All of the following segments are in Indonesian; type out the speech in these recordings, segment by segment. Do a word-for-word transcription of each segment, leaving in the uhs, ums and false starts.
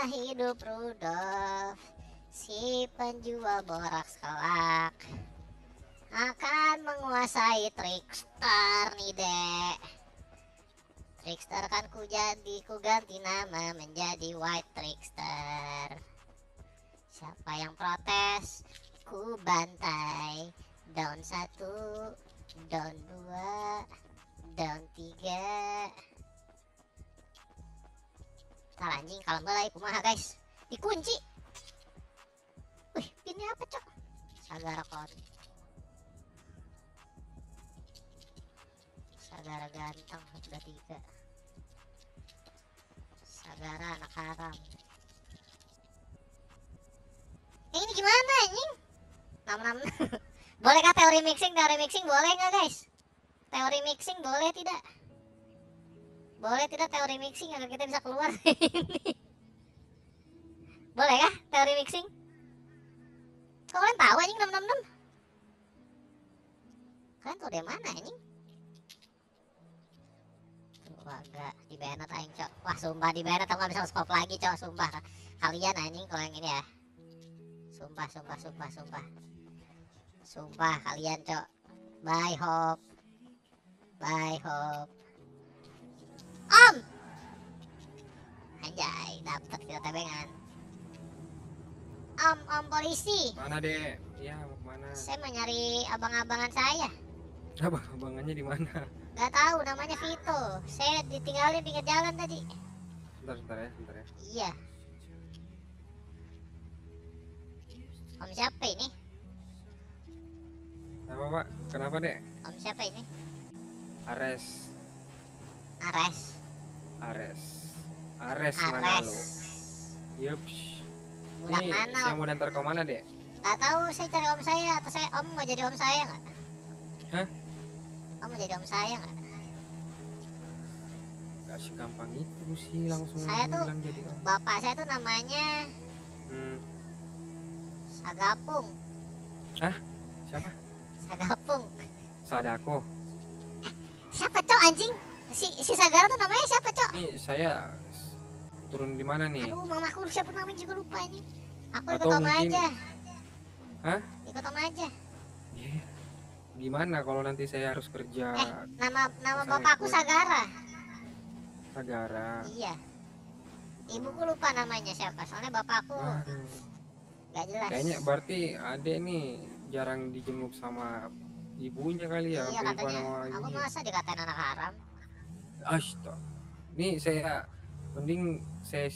Gimana hidup Rudolf, si penjual boraks kelak? Akan menguasai trickster nih, Dek. Trickster kan ku jadi, ku ganti nama menjadi White Trickster. Siapa yang protes, ku bantai. Down satu, down dua, down tiga. Nah, anjing kalau mulai kumaha guys, dikunci. Wih, ini apa cok? Sagara-kon, Sagara ganteng udah tiga, Sagara anak haram. Eh, ini gimana anjing? enam enam Bolehkah teori mixing? Teori mixing boleh nggak guys? Teori mixing boleh tidak? Boleh tidak teori mixing agar kita bisa keluar ini? Boleh kah teori mixing? Kok kalian tahu anjing enam enam enam? Kalian tuh dari mana anjing? Wah enggak, di banet aing cok. Wah sumpah di banet aku gak bisa scope lagi cok, sumpah. Kalian anjing kalau yang ini ya. Sumpah, sumpah, sumpah, sumpah. Sumpah kalian cok. Bye hope. Bye hope. Om, anjay, dapet kita tebengan. Om, om polisi. Mana deh? Ya mau kemana? Saya mau nyari abang-abangan saya. Abang-abangannya di mana? Gak tahu, namanya Vito. Saya ditinggalin pinggir jalan tadi. Bentar, bentar ya, bentar ya. Iya. Om siapa ini? Kenapa pak? Kenapa deh? Om siapa ini? Ares. Ares. Ares, Ares, Ares. Mana lo? Yups. Budak ini mana, saya mau nantar ke mana dek? Gak tahu, saya cari om saya. Atau saya om mau jadi om saya nggak? Hah? Om mau jadi om saya nggak? Gak segampang itu sih langsung. Saya tuh jadi om. Bapak saya tuh namanya hmm. Sagapung. Hah? Siapa? Sagapung. Sadako. Eh, siapa cowok anjing? Si, si Sagara tuh namanya siapa cok? Nih saya turun di mana nih? Aduh mamaku siapa namanya juga lupa nih. Aku ikut om mungkin... aja. Hah? Ikut om aja. Yeah. Gimana kalau nanti saya harus kerja? Eh, nama nama bapakku ikut... Sagara. Sagara. Iya. Ibuku lupa namanya siapa. Soalnya bapakku aduh. Gak jelas. Kayaknya berarti adek nih jarang dijenguk sama ibunya kali ya. Iya katanya. Aku masa dikatain anak haram. Astaga. Nih saya mending saya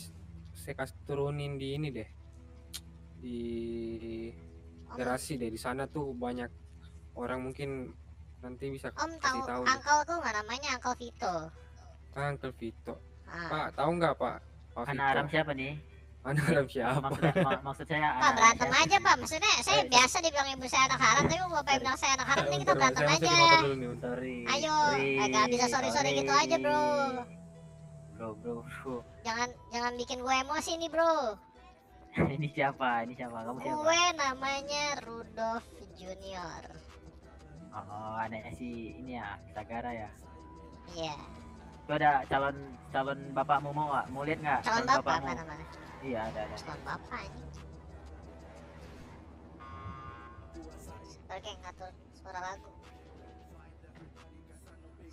saya kasih turunin di ini deh. Di garasi deh, di sana tuh banyak orang mungkin nanti bisa kasih tahu. Om tahu angkel tuh enggak namanya Angkel Vito. Angkel Vito. Ah. Pak, tahu nggak Pak? Pak anak haram siapa nih? Anak haram siapa? Maksudnya, mak maksud saya Pak berantem siapa? Aja, Pak. Maksudnya saya eh, biasa dibilang ibu saya anak haram, tapi bapak bilang saya anak haram nih kita berantem aja. Ayo, enggak bisa sorry-sorry gitu aja, Bro. Bro, bro, bro. Jangan jangan bikin gue emosi nih, Bro. Ini siapa? Ini siapa? Kamu siapa? Gue namanya Rudolf Junior. Oh, anaknya si ini ya, Sagara ya. Iya. Yeah. Gua ada calon calon bapakmu mau enggak? Mau lihat enggak? Calon, calon bapak mana-mana. Iya, ada ada. Calon bapak ini. Sabar geng, ngatur suara lagu.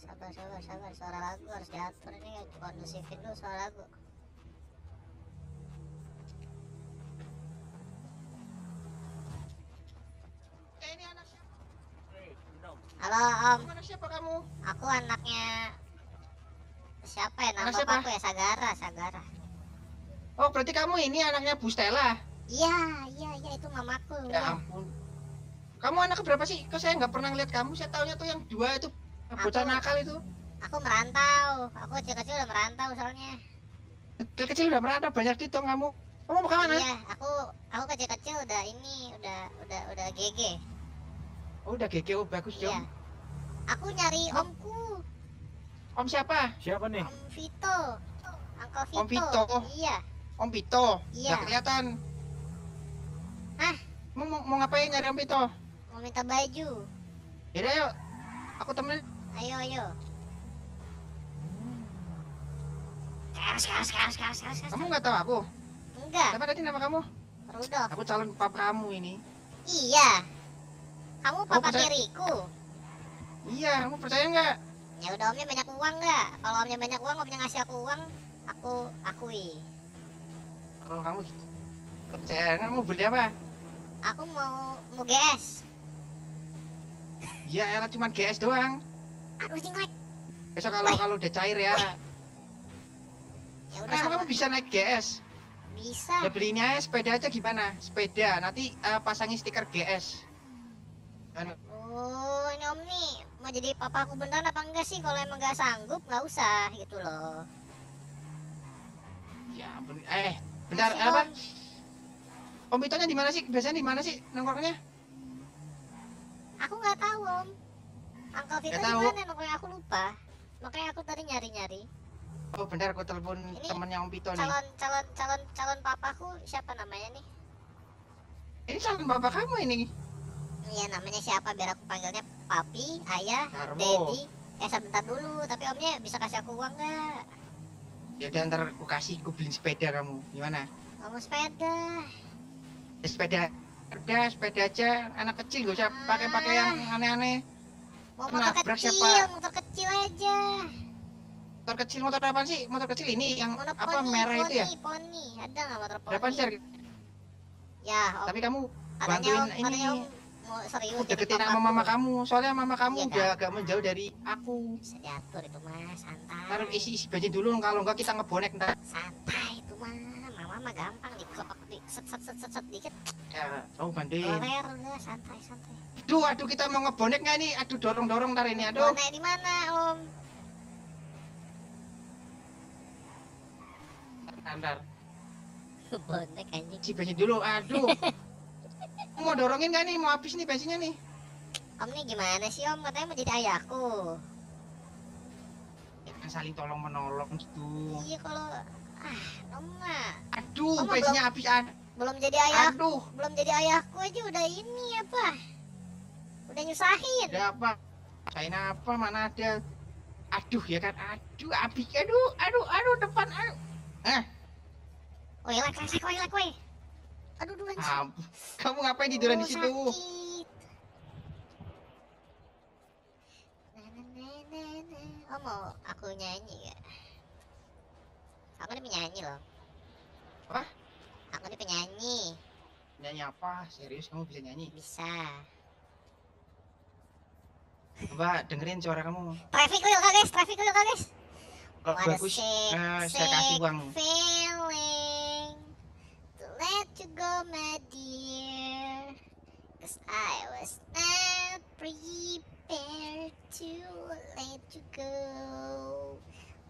Sabar, sabar, sabar, suara lagu harus diatur ini ya, kondusifin dulu suara lagu. Halo om. Siapa kamu? Aku anaknya siapa ya? Nama siapa? Aku ya Sagara, Sagara. Oh berarti kamu ini anaknya Bu Stella? Iya, iya, iya itu mamaku. Ya ampun. Kamu anak berapa sih? Kok saya nggak pernah ngeliat kamu. Saya taunya tuh yang dua itu bocah nakal itu. Aku merantau. Aku kecil-kecil udah merantau soalnya. Kecil-kecil udah merantau, banyak ditong kamu. Kamu mau kemana? Iya, aku aku kecil-kecil udah ini udah udah udah G G. Oh, udah G G, oh bagus dong. Iya. Aku nyari om. omku. Om siapa? Siapa nih? Om Vito. Angkel Vito. Om Vito. Iya. Om Vito. Iya. Nggak kelihatan. Hah? Mau, mau mau ngapain nyari Om Vito? Mau minta baju. Yaudah yuk. Aku temen. Ayo, ayo. Kamu nggak tahu aku? Enggak. Apa tadi nama kamu? Rudolf. Aku calon papa kamu ini. Iya. Kamu papa tiriku. Iya, kamu percaya nggak? Ya udah, omnya banyak uang nggak? Kalau omnya banyak uang, omnya ngasih aku uang, aku akui. Kalau kamu percaya nggak, mau beli apa? Aku mau mau G S. Iya, elah cuma G S doang. Aku singkat. Besok kalau kalau udah cair ya. Ya udah. Nah, kamu bisa naik G S. Bisa. Ya belinya sepeda aja gimana? Sepeda, nanti uh, pasangi stiker G S. Dan... Oh, ini om nih mau jadi papa aku beneran apa enggak sih? Kalau emang nggak sanggup, nggak usah gitu loh. Ya ben eh bentar Masih, apa? Om, om Itonya di mana sih? Biasanya di mana sih nongkrongnya? Aku nggak tahu, Om. Uncle Vito di mana nongkrongnya aku lupa. Makanya aku tadi nyari-nyari. Oh benar, aku telepon temennya Om Pito nih. Calon calon calon calon papaku siapa namanya nih? Ini calon papa kamu ini. Iya, namanya siapa biar aku panggilnya papi, ayah, Darmo. Daddy. Eh sebentar dulu, tapi omnya bisa kasih aku uang nggak? Ya udah, ntar aku kasih, aku beliin sepeda kamu. Gimana? Kamu sepeda. Ya, sepeda. Udah sepeda aja, anak kecil gak usah ah. pakai-pakai yang aneh-aneh. Mau motor kecil, siapa? motor kecil aja. Motor kecil, motor apa sih? Motor kecil ini yang motor apa poni, merah poni, itu ya? Poni, ada nggak motor poni? Berapa share? Ya, om. Tapi kamu bantuin om, ini. Om mau serius deketin sama mama kamu, soalnya mama kamu ya, udah kan? Agak menjauh dari aku. Bisa diatur itu mah, santai. Taruh isi isi baju dulu, kalau enggak kita ngebonek ntar. Santai itu mah, mama mah gampang dikelok, di set set set set, set dikit. Ya, kamu bantuin. Leher udah santai santai. Duh, aduh kita mau ngebonek nggak nih? Aduh dorong dorong ntar ini, aduh. Bonek di mana, Om? Standar. Bonek anjing. Si bensin dulu, aduh. Mau dorongin nggak nih? Mau habis nih bensinnya nih. Om nih gimana sih Om? Katanya mau jadi ayahku. Ya kan saling tolong menolong gitu. Iya kalau ah Om mah. Aduh bensinnya habis an. Belum jadi ayah. Aduh. Belum jadi ayahku aja udah ini apa? Udah nyusahin. Udah apa? Nyusahin apa? Mana ada? Aduh ya kan. Aduh habis. Aduh aduh aduh depan. Aduh. Eh. Woi, lek lek woi lek woi. Aduh, duluan sih. Ah, kamu ngapain tiduran oh, di situ? Sakit. Oh, mau aku nyanyi gak? Aku ini penyanyi loh. Apa? Aku ini penyanyi. Nyanyi apa? Serius kamu bisa nyanyi? Bisa. Coba dengerin suara kamu. Traffic oil kah guys? Traffic oil kah guys? Kalau bagus, nah, saya kasih uang. Let you go, my dear, 'cause I was not prepared to let you go.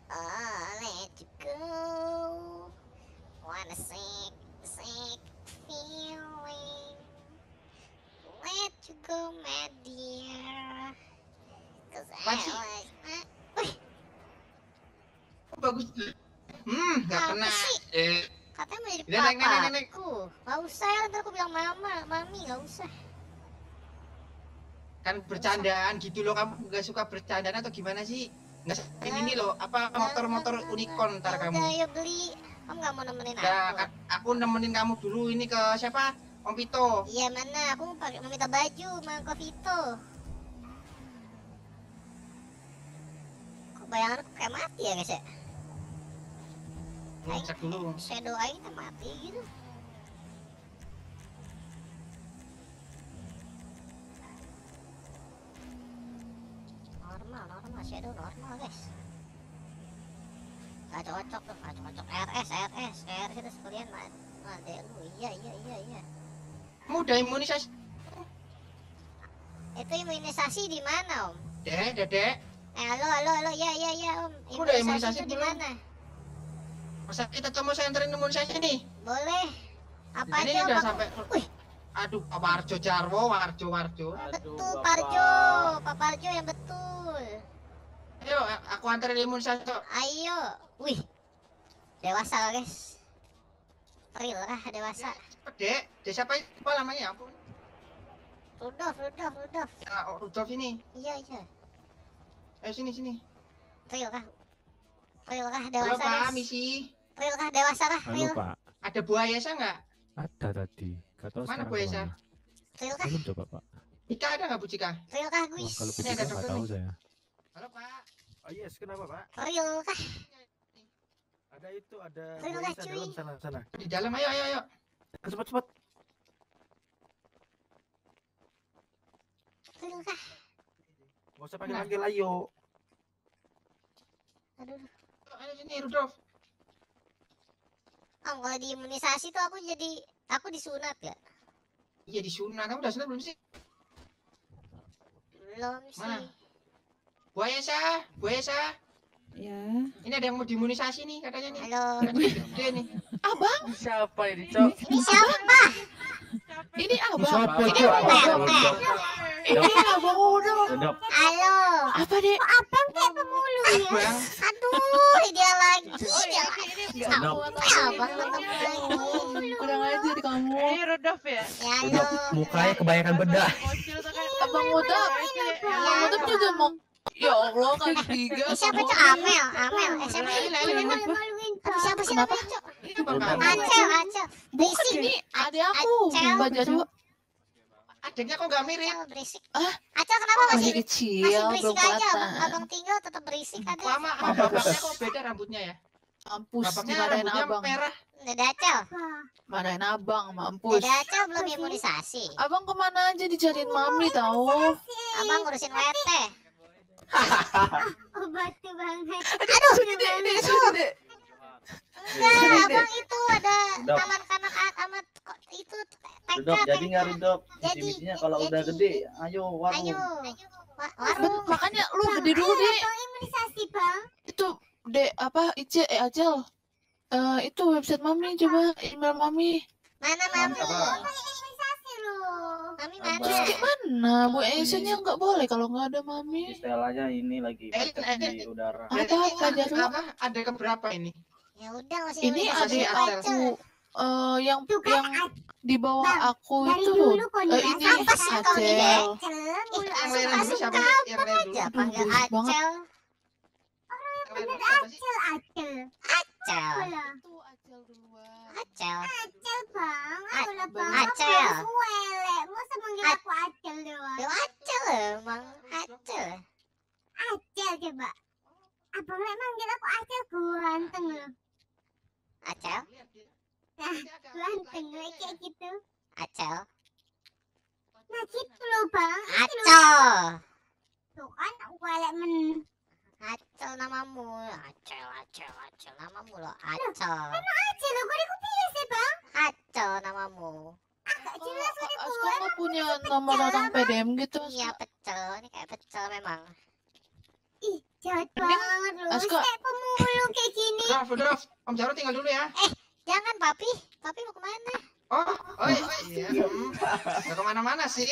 Oh, let you go. Wanna sick, sick feeling. Let you go, my dear, 'cause I was not. Wih, bagus. Hmm, nggak kena. Eh. Katanya mau jadi papa. Naik, naik, naik, naik. Aku nggak usah ya, ntar aku bilang mama, mami nggak usah. Kan bercandaan usah. Gitu loh, kamu nggak suka bercandaan atau gimana sih? Nggak nah, ini loh, apa motor-motor unicorn ntar kamu. Udah ya beli, kamu nggak mau nemenin aku. Nggak, aku nemenin kamu dulu ini ke siapa? Om Vito. Iya mana, aku mau pakai mau minta baju, mang Ko Vito. Kok bayangan aku kayak mati ya guys ya? Cek dulu. Saya doain kita mati gitu. Normal, normal, shadow normal guys. Gak cocok tuh, gak cocok. R S, R S, R S itu sekalian mati lu. Iya, iya, iya, iya. Kamu udah imunisasi? Itu imunisasi di mana om? Dek, dedek. Eh, halo, halo, halo, ya, ya, ya om. Imunisasi itu di mana? Masa kita coba saya anterin imunisasi nih? Boleh. Apa ini aja udah sampai. Wih. Aduh, Pak Parjo Jarwo, Warjo, Warjo. Betul, Pak Parjo. Pak Parjo yang betul. Ayo, aku anterin imunisasi. Ayo. Wih. Dewasa guys. Real lah, dewasa. Cepet dek. Dek siapa namanya? Aku. Rudolf, Rudolf, Rudolf. Ya, Rudolf ini. Iya, iya. Ayo sini, sini. Real lah. Real lah, dewasa. Halo, Pak, misi. Real kah dewasa kah? Halo, Pak. Ada buah Yesa nggak? Ada tadi. Gak tahu mana buah Yesa? Belum coba Pak. Ika ada nggak Bu Cika? Ryoka guys. Kalau Bu Cika nggak tahu saya. Halo Pak. Oh yes, kenapa Pak? Ryoka. Ada itu ada. Ryoka cuy. Dalam sana sana. Di dalam ayo ayo ayo. Cepat cepat. Ryoka. Gak usah pakai panggil ayo. Aduh. Ayo sini Rudolf. Om, kalau di imunisasi tuh aku jadi aku disunat ya? Iya disunat, kamu udah sunat belum sih? Belum sih. Mana? Bu Yesa, Bu Yesa. Ya. Ini ada yang mau diimunisasi nih katanya nih. Halo. Dia nih. Abang. Siapa ini Cok? Ini siapa Pak? Ini abang. Siapa ini Pak? Ini abang udah. Halo. Apa deh? Oh, abang kayak pemulung ya. Abang. Aduh, dia lagi. Oh, dia lagi. Ini abang lagi. Kurang ajar kamu. Ini Rudolf ya? Ya lo. Mukanya kebanyakan bedak. Abang udah. Abang udah juga mau. Ya Allah kan tiga. Siapa Cok? Amel, Amel. Siapa ini? Siapa sih namanya Cok? Acel, Acel. Berisik nih. Adik aku. Baca coba. Adiknya kok gak mirip? Acel berisik. Ah, Acel kenapa masih kecil? Masih berisik aja. Abang tinggal tetap berisik aja. Sama bapaknya kok beda rambutnya ya? Mampus. Bapaknya rambutnya merah. Dede Acel. Marahin abang, mampus. Dede Acel belum imunisasi. Abang kemana aja dijadiin mami tau? Abang ngurusin W T. Hahaha. Obatnya banget. Aduh, sini deh, ini sini deh. Enggak, abang itu ada anak-anak amat itu Rudolf, jadi nggak Rudolf? Jadi kalau udah gede, ayo warung. Ayo, warung. Makanya lu gede dulu deh. Imunisasi bang. Itu deh apa? Ice Acel. Itu website mami coba email mami. Mana mami? Mami mana? Terus gimana? Bu Esenya nggak boleh kalau nggak ada mami. Istilahnya ini lagi di udara. Ada apa? Ada keberapa ini? Ya udah masih ini adik aku uh, yang yang di bawah aku itu loh. Eh, ini Acel. Yang siapa? Yang aja panggil Acel. Bener Acel, Acel. Acel. Itu Acel duluan. Acel. Acel bang, kalau bang Acel. Masa manggil aku Acel doang. Yo Acel emang Acel. Acel coba. Abang lek manggil aku Acel ganteng loh. Acel. Nah, ganteng lek kayak gitu. Acel. Nah gitu loh bang. Acel. Tuh kan aku lek men. Acel namamu, Acel, Acel, Acel namamu loh, Acel. Emang Acel loh, gue dikupilih sih bang. Acel namamu. Agak jelas gue dikupilih. Aku nggak punya nomor orang P D M gitu. Iya pecel, ini kayak pecel memang. Ih, jahat banget loh, kayak pemulung kayak gini. Draft, draft, Om Jarwo tinggal dulu ya. Eh, jangan papi, papi mau kemana? Oh, oh iya, gak kemana-mana sih.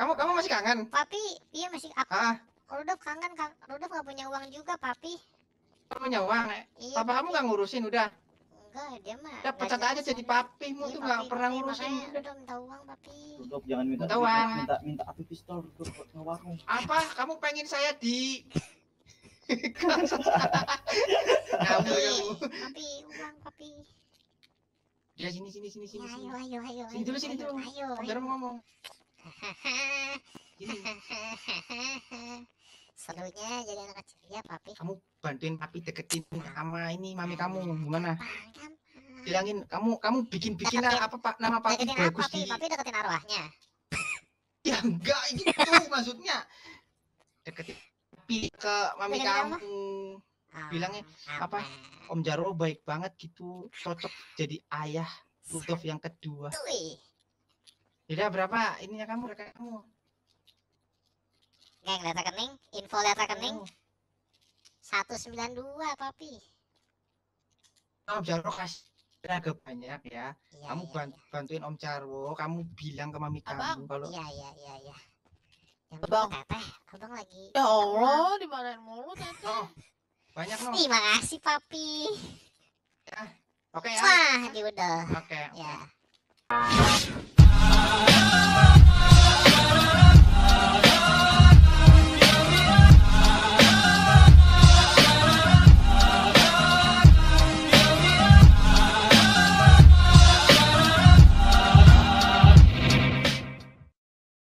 Kamu, kamu masih kangen? Papi, iya masih aku. Rudolf kangen, Kang. Rudolf gak punya uang juga, Papi. Gak punya uang? Iya, Papa papi. Kamu gak ngurusin, udah? Enggak, dia mah. Udah pecat aja jadi papi, mu iya, tuh papi, gak pernah papi, ngurusin. Rudolf minta uang, Papi. Rudolf jangan minta, minta uang. Minta, minta api pistol, Rudolf buat ngewarung. Apa? Kamu pengen saya di... Kamu, kamu. Papi, uang, Papi. Ya, sini, sini, sini, sini. Ayo, ayo, ayo. Sini dulu, sini dulu. Ayo, ayo. Jangan ngomong. Serunya jadi anak kecil ya papi. Kamu bantuin papi deketin sama ini mami kamu gimana? Bilangin kamu kamu bikin bikin apa pak nama papi bagus di. Papi deketin arwahnya. Ya enggak gitu maksudnya. Deketin papi ke mami kamu. Bilangnya apa? Om Jarwo baik banget gitu cocok jadi ayah Rudolf yang kedua. Udah berapa ininya kamu rekening kamu? Geng lihat rekening, info lihat rekening. seratus sembilan puluh dua Papi. Om Jarwo kasih agak banyak ya. Iya, kamu iya, bantu, iya. bantuin Om Jarwo, kamu bilang ke mami abang. Kamu kalau Iya iya iya iya. Yang abang teteh, abang lagi. Ya Allah, dimarahin mulu teteh. Oh, banyak no. Terima kasih Papi. Ya. Oke okay, ya. Wah, ya udah. Oke. Okay, ya. Okay.